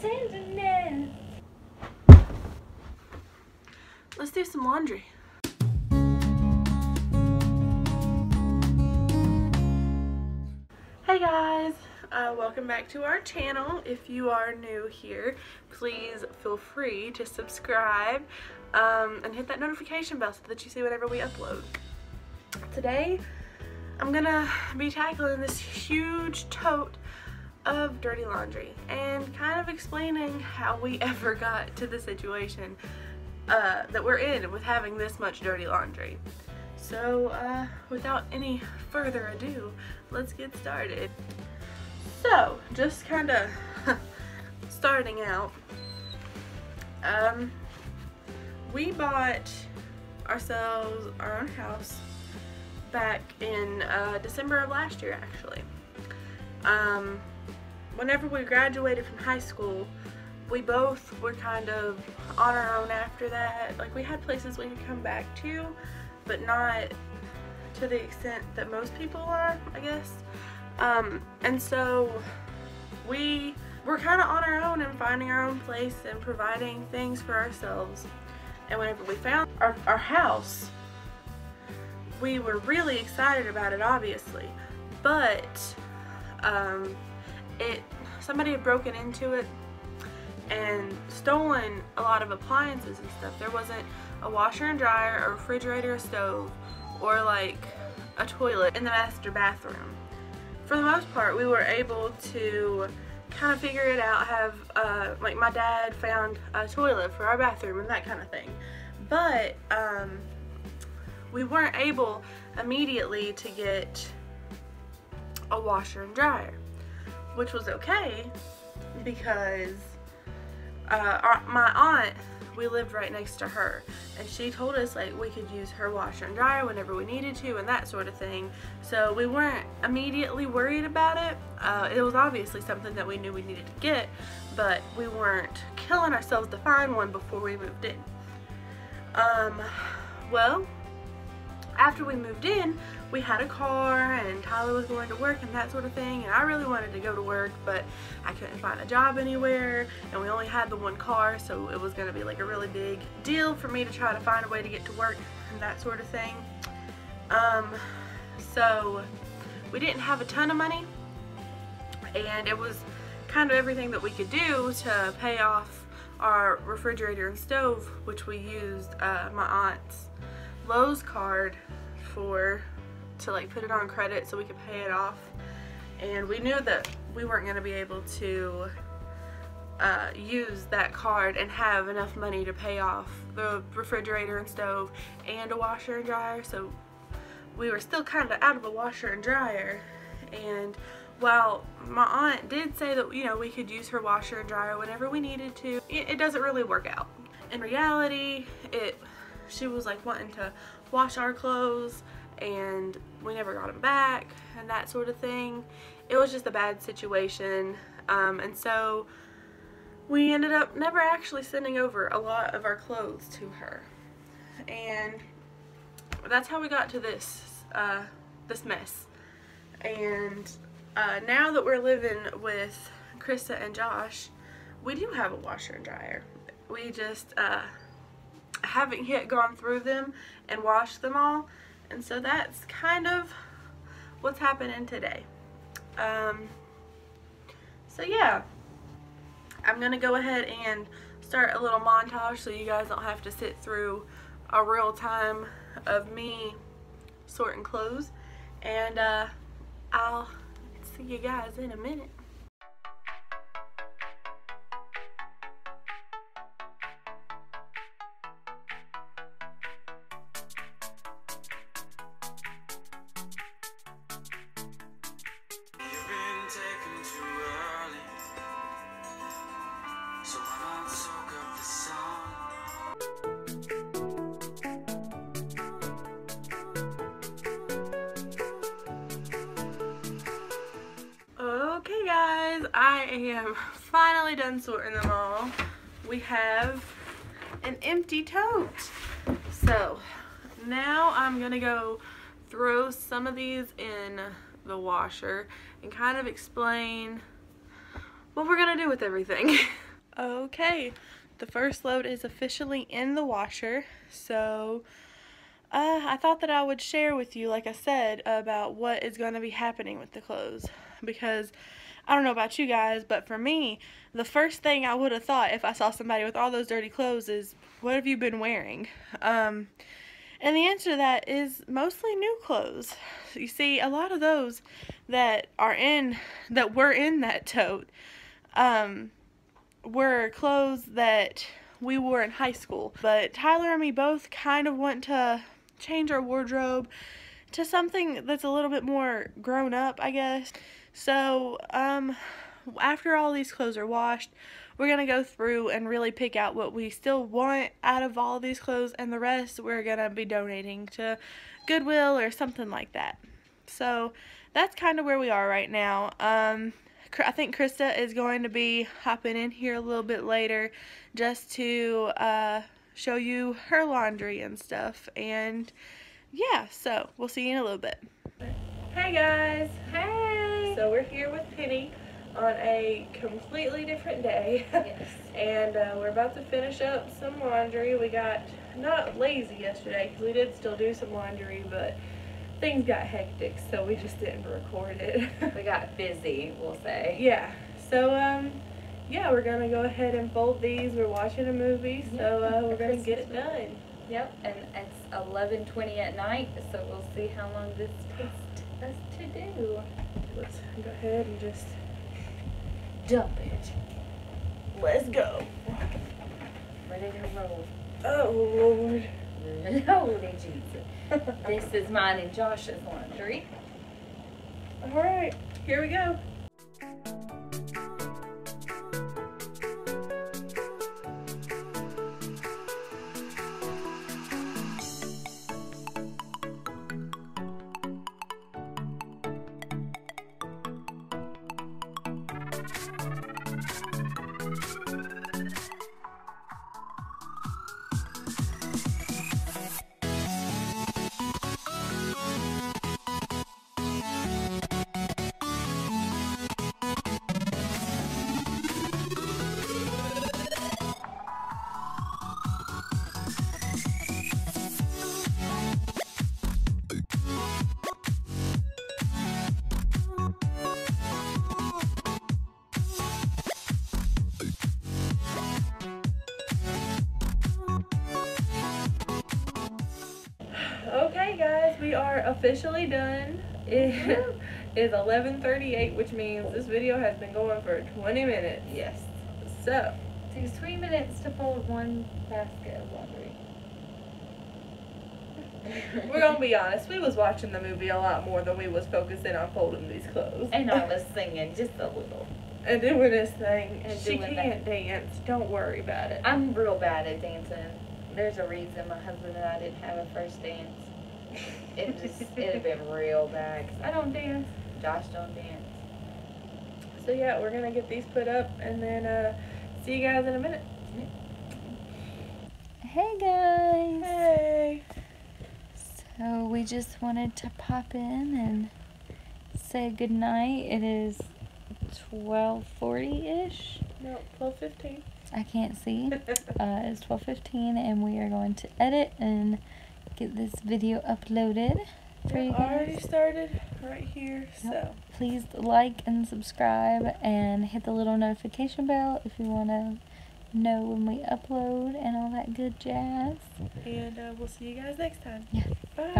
tenderness. Let's do some laundry. Hey guys, welcome back to our channel. If you are new here, please feel free to subscribe and hit that notification bell so that you see whenever we upload. Today, I'm gonna be tackling this huge tote of dirty laundry and kind of explaining how we ever got to the situation that we're in with having this much dirty laundry. So without any further ado, let's get started. So just kind of starting out, we bought ourselves our own house back in December of last year, actually. Whenever we graduated from high school, we both were kind of on our own after that. Like, we had places we could come back to, but not to the extent that most people are, I guess. And so we were kind of on our own and finding our own place and providing things for ourselves. And whenever we found our house, we were really excited about it, obviously, but somebody had broken into it and stolen a lot of appliances and stuff. There wasn't a washer and dryer, a refrigerator, a stove, or like a toilet in the master bathroom. For the most part, we were able to kind of figure it out. Like my dad found a toilet for our bathroom and that kind of thing, but we weren't able immediately to get a washer and dryer, which was okay because my aunt, we lived right next to her, and she told us like we could use her washer and dryer whenever we needed to and that sort of thing. So we weren't immediately worried about it. It was obviously something that we knew we needed to get, but we weren't killing ourselves to find one before we moved in. Well, after we moved in, we had a car and Tyler was going to work and that sort of thing, and I really wanted to go to work, but I couldn't find a job anywhere and we only had the one car, so it was going to be like a really big deal for me to try to find a way to get to work and that sort of thing. So we didn't have a ton of money, and it was kind of everything that we could do to pay off our refrigerator and stove, which we used my aunt's Lowe's card to like put it on credit so we could pay it off. And we knew that we weren't going to be able to use that card and have enough money to pay off the refrigerator and stove and a washer and dryer, so we were still kind of out of a washer and dryer. And while my aunt did say that, you know, we could use her washer and dryer whenever we needed to, it doesn't really work out in reality. She was like wanting to wash our clothes and we never got them back and that sort of thing. It was just a bad situation, and so we ended up never actually sending over a lot of our clothes to her, and that's how we got to this this mess. And now that we're living with Krista and Josh, we do have a washer and dryer. We just haven't yet gone through them and washed them all, and so that's kind of what's happening today. So yeah, I'm gonna go ahead and start a little montage so you guys don't have to sit through a real time of me sorting clothes, and I'll see you guys in a minute. Okay guys, I am finally done sorting them all. We have an empty tote. So now I'm gonna go throw some of these in the washer and kind of explain what we're gonna do with everything. Okay, the first load is officially in the washer, so I thought that I would share with you, like I said, about what is going to be happening with the clothes, because I don't know about you guys, but for me, the first thing I would have thought if I saw somebody with all those dirty clothes is, what have you been wearing? And the answer to that is mostly new clothes. You see, a lot of those that were in that tote were clothes that we wore in high school. But Tyler and me both kind of want to change our wardrobe to something that's a little bit more grown up, I guess. So after all these clothes are washed, we're gonna go through and really pick out what we still want out of all of these clothes, and the rest we're gonna be donating to Goodwill or something like that. So that's kind of where we are right now. I think Krista is going to be hopping in here a little bit later just to show you her laundry and stuff, and yeah, so we'll see you in a little bit. Hey guys! Hey! So we're here with Penny on a completely different day. Yes. And we're about to finish up some laundry. We got not lazy yesterday because we did still do some laundry, but things got hectic, so we just didn't record it. We got busy, we'll say. Yeah. So yeah, we're gonna go ahead and fold these. We're watching a movie, so we're gonna get it done. Yep. And it's 11:20 at night, so we'll see how long this takes us to do. Let's go ahead and just dump it. Let's go. Ready to roll. Oh Lord. Holy Jesus. This is mine and Josh's laundry. Alright, here we go. We are officially done. It is 11:38, which means this video has been going for 20 minutes. Yes. So it takes 20 minutes to fold one basket of laundry. We're gonna be honest. We was watching the movie a lot more than we was focusing on folding these clothes. And I was singing just a little. And doing this thing. And she can't dance. Don't worry about it. I'm real bad at dancing. There's a reason my husband and I didn't have a first dance. It'd been real bad. I don't dance. Josh don't dance. So yeah, we're gonna get these put up and then see you guys in a minute. Hey guys. Hey. So we just wanted to pop in and say good night. It is 12:40-ish. No, 12:15. I can't see. It's 12:15, and we are going to edit and get this video uploaded for you guys. Already started right here. Yep. So please like and subscribe and hit the little notification bell if you want to know when we upload and all that good jazz. And we'll see you guys next time. Yeah. Bye.